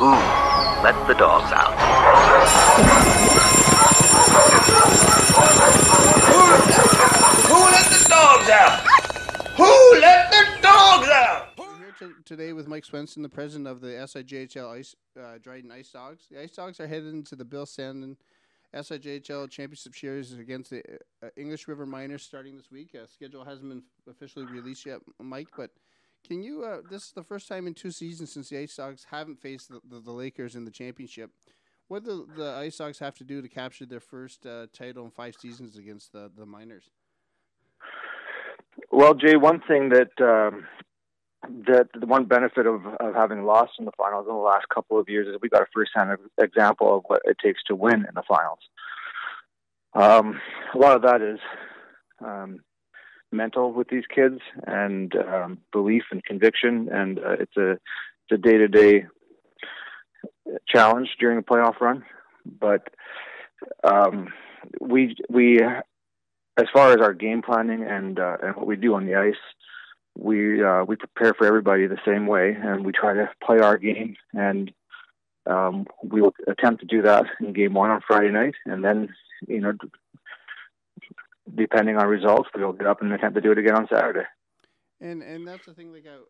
Who let the dogs out? Who let the dogs out? Who let the dogs out? We're here today with Mike Sveinson, the president of the SIJHL Dryden Ice Dogs. The Ice Dogs are headed into the Bill Salonen SIJHL Championship Series against the English River Miners starting this week. Schedule hasn't been officially released yet, Mike, but can you? This is the first time in two seasons since the Ice Dogs haven't faced the Lakers in the championship. What do the Ice Dogs have to do to capture their first title in 5 seasons against the Miners? Well, Jay, one thing that the one benefit of having lost in the finals in the last couple of years is we got a first-hand example of what it takes to win in the finals. A lot of that is mental with these kids and belief and conviction, and it's a day-to-day challenge during a playoff run. But we as far as our game planning and what we do on the ice, we prepare for everybody the same way, and we try to play our game, and we will attempt to do that in game one on Friday night, and then, you know, depending on results, we'll get up and attempt to do it again on Saturday. And that's the thing, like I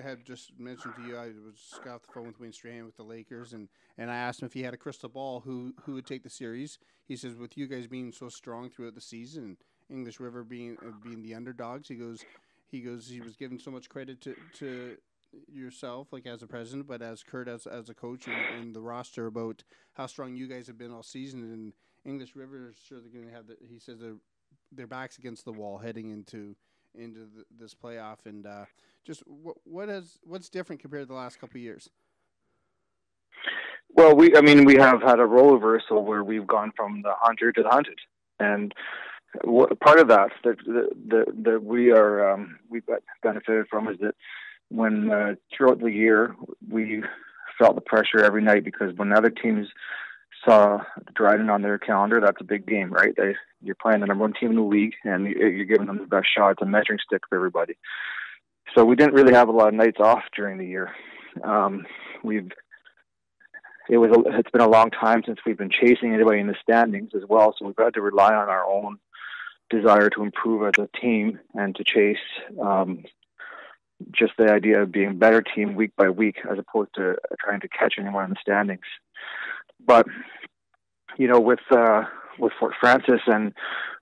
had just mentioned to you. I just got off the phone with Wayne Strahan with the Lakers, and I asked him if he had a crystal ball who would take the series. He says, with you guys being so strong throughout the season, English River being the underdogs, he goes. He was given so much credit to yourself, like as a president, but as Kurt, as a coach, and the roster, about how strong you guys have been all season. And English River is sure they're going to have. He says their backs against the wall heading into this playoff. And just what's different compared to the last couple of years? Well, we have had a rollover, so where we've gone from the hunter to the hunted, and part of that we are we've benefited from is that when throughout the year we felt the pressure every night, because when other teams saw Dryden on their calendar, that's a big game, right? You're playing the number one team in the league, and you're giving them the best shot. It's a measuring stick for everybody. So we didn't really have a lot of nights off during the year. It's been a long time since we've been chasing anybody in the standings as well. So we've had to rely on our own desire to improve as a team and to chase just the idea of being a better team week by week, as opposed to trying to catch anyone in the standings. But, you know, with Fort Francis and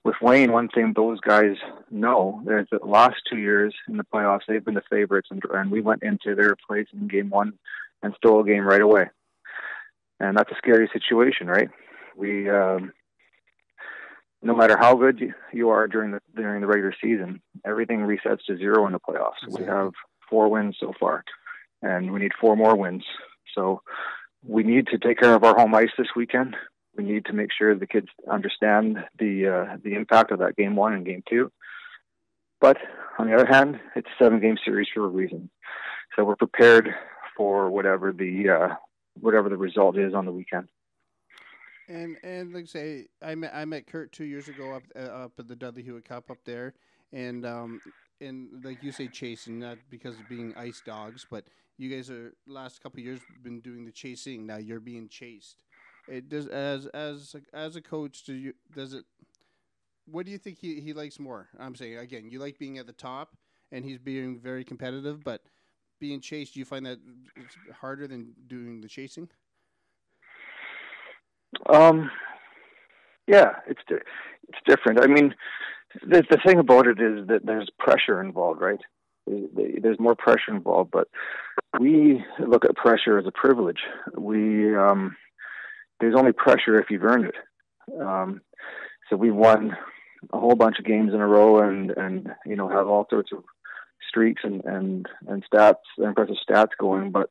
with Wayne, one thing those guys know is that the last 2 years in the playoffs, they've been the favorites, and we went into their place in game one and stole a game right away. And that's a scary situation, right? We, no matter how good you are during the regular season, everything resets to zero in the playoffs. Exactly. We have 4 wins so far, and we need 4 more wins. So we need to take care of our home ice this weekend. We need to make sure the kids understand the impact of that game 1 and game 2. But on the other hand, it's a 7-game series for a reason. So we're prepared for whatever the result is on the weekend. And like I say, I met Kurt 2 years ago up at the Dudley Hewitt Cup up there, and like you say, chasing, not because of being Ice Dogs, but you guys are last couple of years been doing the chasing. Now you're being chased. It does as a coach. What do you think he likes more? I'm saying again, you like being at the top, and he's being very competitive, but being chased, do you find that it's harder than doing the chasing? Yeah, it's different. I mean, the thing about it is that there's pressure involved, right? There's more pressure involved, but we look at pressure as a privilege. We there's only pressure if you've earned it. So we won a whole bunch of games in a row, and you know, have all sorts of streaks and stats, impressive stats going, but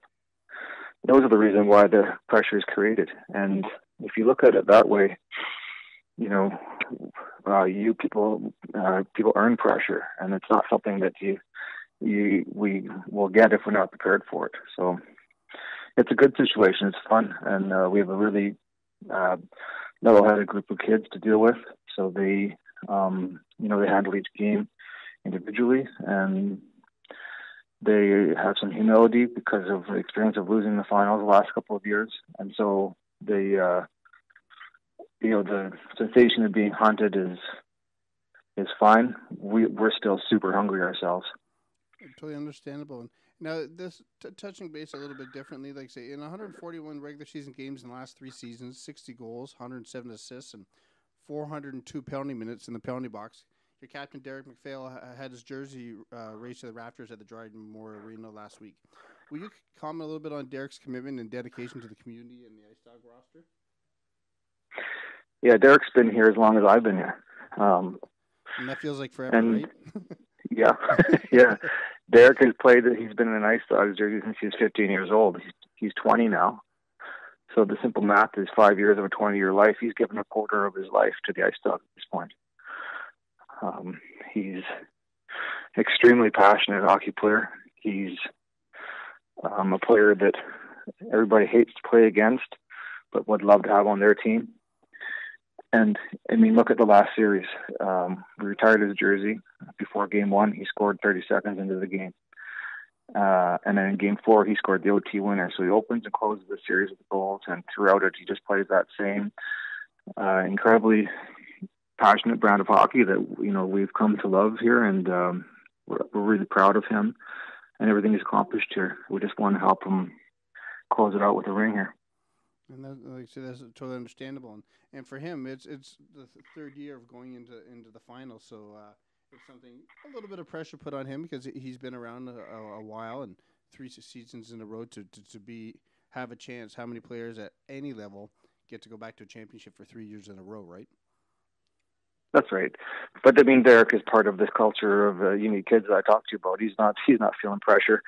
those are the reason why the pressure is created. And if you look at it that way, you know, people earn pressure, and it's not something that we will get if we're not prepared for it. So it's a good situation. It's fun, and we have a really level-headed group of kids to deal with. So they, they handle each game individually, and They have some humility because of the experience of losing the finals the last couple of years. And so they, the sensation of being hunted is fine. We're still super hungry ourselves. Totally understandable. And now, this touching base a little bit differently, like say in 141 regular season games in the last three seasons, 60 goals, 107 assists, and 402 penalty minutes in the penalty box. Your captain, Derek McPhail, had his jersey raised to the rafters at the Dryden Memorial Arena last week. Will you comment a little bit on Derek's commitment and dedication to the community and the Ice Dog roster? Yeah, Derek's been here as long as I've been here. And that feels like forever, right? Yeah, yeah. Derek has played, he's been in an Ice Dogs jersey since he was 15 years old. He's 20 now. So the simple math is 5 years of a 20-year life. He's given a quarter of his life to the Ice Dogs at this point. He's extremely passionate hockey player. He's a player that everybody hates to play against, but would love to have on their team. And, I mean, look at the last series. We retired his jersey before game one. He scored 30 seconds into the game. And then in game four, he scored the OT winner. So he opens and closes the series with goals, and throughout it, he just plays that same incredibly passionate brand of hockey that, we've come to love here, and we're really proud of him and everything he's accomplished here. We just want to help him close it out with a ring here. And that, like I said, that's totally understandable. And for him, it's the third year of going into the finals, so it's something, a little bit of pressure put on him because he's been around a while, and three seasons in a row to have a chance. How many players at any level get to go back to a championship for 3 years in a row, right? That's right. But, I mean, Derek is part of this culture of unique kids that I talked to you about. He's not feeling pressure.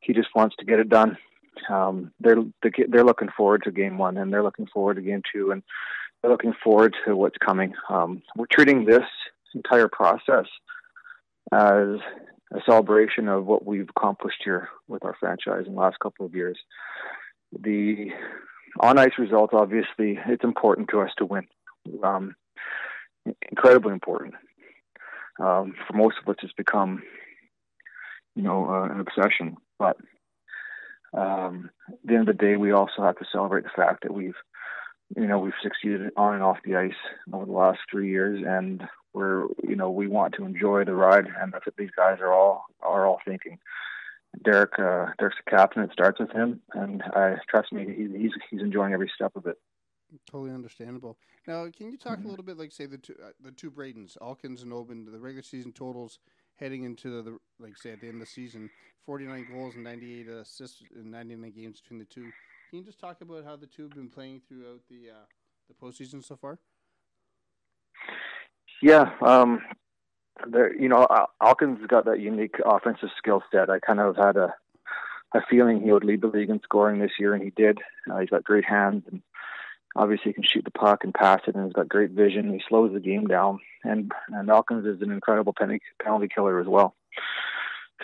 He just wants to get it done. They're looking forward to game one, and they're looking forward to game two, and they're looking forward to what's coming. We're treating this entire process as a celebration of what we've accomplished here with our franchise in the last couple of years. The on-ice results, obviously, it's important to us to win. Incredibly important. For most of us, it's become, an obsession. But at the end of the day, we also have to celebrate the fact that we've succeeded on and off the ice over the last 3 years, and we want to enjoy the ride, and that's what these guys are all thinking. Derek's the captain. It starts with him, and trust me, he's enjoying every step of it. Totally understandable. Now, can you talk a little bit, like say the two Bradens, Hawkins and Oban, the regular season totals heading into the, like say at the end of the season, 49 goals and 98 assists in 99 games between the two. Can you just talk about how the two have been playing throughout the postseason so far? Yeah, Hawkins has got that unique offensive skill set. I kind of had a feeling he would lead the league in scoring this year, and he did. He's got great hands, and obviously he can shoot the puck and pass it, and he's got great vision. He slows the game down, and Hawkins is an incredible penalty killer as well.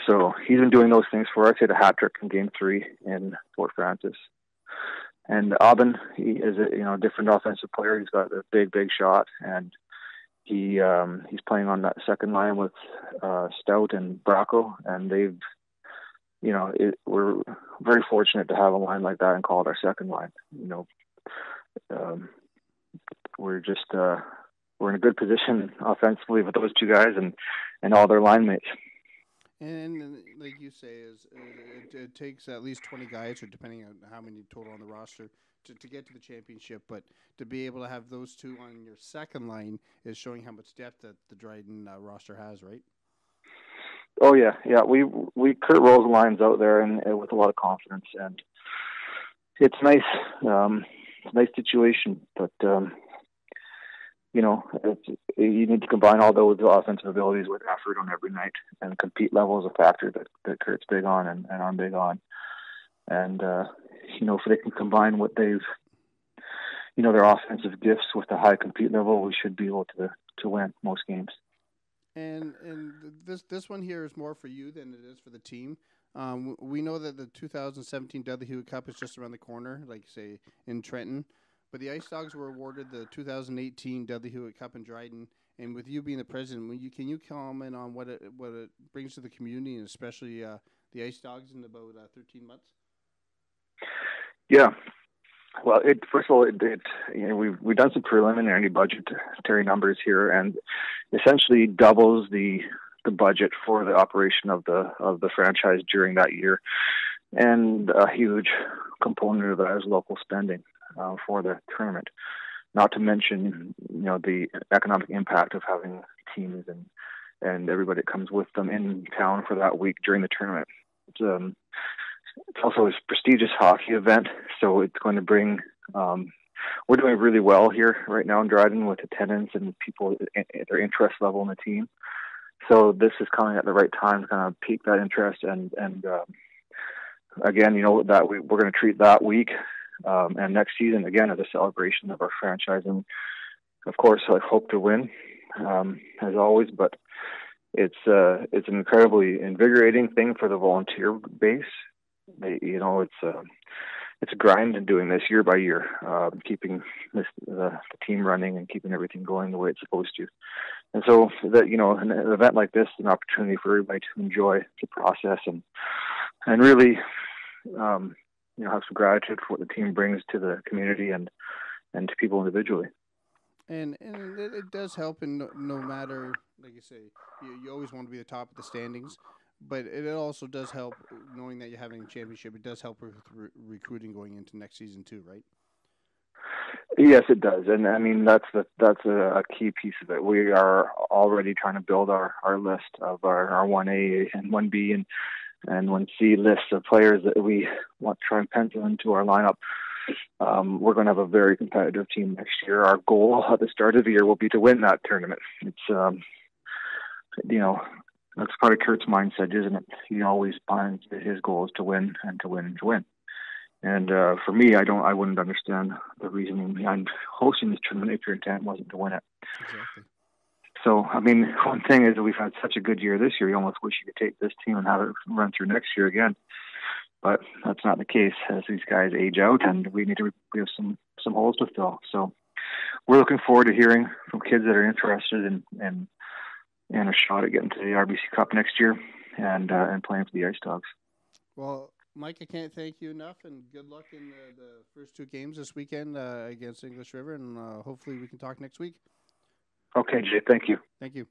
So he's been doing those things for us. He had a hat trick in Game 3 in Fort Francis. And Oban, he is a different offensive player. He's got a big, big shot, and he's playing on that second line with Stout and Bracco, and they've, we're very fortunate to have a line like that and call it our second line. We're in a good position offensively with those two guys and all their line mates. And like you say, it takes at least 20 guys, or depending on how many total on the roster, to get to the championship. But to be able to have those two on your second line is showing how much depth that the Dryden roster has, right? Oh yeah. We Kurt rolls lines out there and with a lot of confidence, and it's nice. It's a nice situation, but you need to combine all those offensive abilities with effort on every night, and compete level is a factor that Kurt's big on and I'm big on. And if they can combine what they've, their offensive gifts with the high compete level, we should be able to win most games. And this one here is more for you than it is for the team. We know that the 2017 Dudley Hewitt Cup is just around the corner, like say in Trenton, but the Ice Dogs were awarded the 2018 Dudley Hewitt Cup in Dryden. And with you being the president, can you comment on what it brings to the community, and especially the Ice Dogs in about 13 months? Yeah. Well, first of all, we've done some preliminary budgetary numbers here, and essentially doubles the budget for the operation of the franchise during that year, and a huge component of that is local spending for the tournament. Not to mention, the economic impact of having teams and everybody that comes with them in town for that week during the tournament. It's also a prestigious hockey event, so it's going to bring. We're doing really well here right now in Dryden with attendance and people, their interest level in the team. So this is coming at the right time to kind of pique that interest, and again, that we're going to treat that week and next season again as a celebration of our franchise, and of course, I hope to win as always, but. It's an incredibly invigorating thing for the volunteer base. It's a grind in doing this year by year, keeping the team running and keeping everything going the way it's supposed to. And so that an event like this is an opportunity for everybody to enjoy the process and really have some gratitude for what the team brings to the community and to people individually. And it does help, and no matter, like you say, you always want to be at the top of the standings, but it also does help knowing that you're having a championship. It does help with recruiting going into next season too, right? Yes, it does, and I mean that's a key piece of it. We are already trying to build our list of our 1A and 1B and 1C lists of players that we want to try and pencil into our lineup. We're going to have a very competitive team next year. Our goal at the start of the year will be to win that tournament. It's, that's part of Kurt's mindset, isn't it? He always finds that his goal is to win and to win and to win. And for me, I wouldn't understand the reasoning behind hosting this tournament if your intent wasn't to win it. Exactly. So, I mean, one thing is that we've had such a good year this year. You almost wish you could take this team and have it run through next year again. But that's not the case as these guys age out, and we have some holes to fill. So we're looking forward to hearing from kids that are interested in a shot at getting to the RBC Cup next year and playing for the Ice Dogs. Well, Mike, I can't thank you enough, and good luck in the first two games this weekend against English River, and hopefully we can talk next week. Okay, Jay, thank you. Thank you.